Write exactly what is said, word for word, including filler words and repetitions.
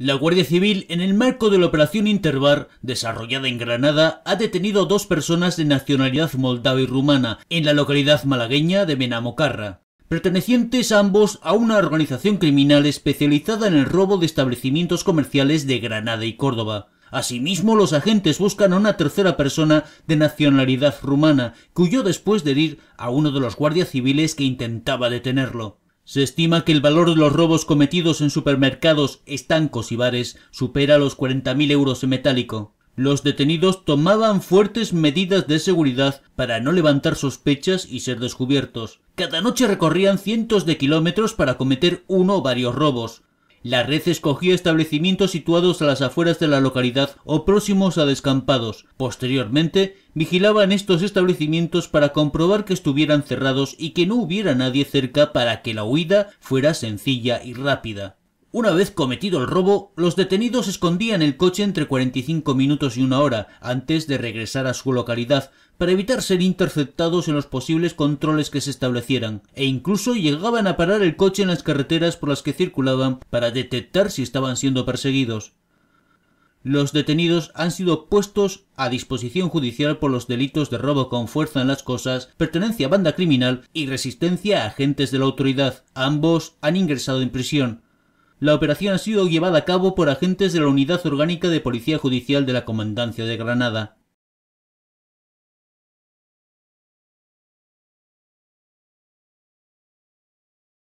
La Guardia Civil, en el marco de la Operación Interbar, desarrollada en Granada, ha detenido a dos personas de nacionalidad moldava y rumana, en la localidad malagueña de Benamocarra, pertenecientes ambos a una organización criminal especializada en el robo de establecimientos comerciales de Granada y Córdoba. Asimismo, los agentes buscan a una tercera persona de nacionalidad rumana, que huyó después de herir a uno de los guardias civiles que intentaba detenerlo. Se estima que el valor de los robos cometidos en supermercados, estancos y bares supera los cuarenta mil euros en metálico. Los detenidos tomaban fuertes medidas de seguridad para no levantar sospechas y ser descubiertos. Cada noche recorrían cientos de kilómetros para cometer uno o varios robos. La red escogía establecimientos situados a las afueras de la localidad o próximos a descampados. Posteriormente, vigilaban estos establecimientos para comprobar que estuvieran cerrados y que no hubiera nadie cerca para que la huida fuera sencilla y rápida. Una vez cometido el robo, los detenidos escondían el coche entre cuarenta y cinco minutos y una hora antes de regresar a su localidad para evitar ser interceptados en los posibles controles que se establecieran, e incluso llegaban a parar el coche en las carreteras por las que circulaban para detectar si estaban siendo perseguidos. Los detenidos han sido puestos a disposición judicial por los delitos de robo con fuerza en las cosas, pertenencia a banda criminal y resistencia a agentes de la autoridad. Ambos han ingresado en prisión. La operación ha sido llevada a cabo por agentes de la Unidad Orgánica de Policía Judicial de la Comandancia de Granada.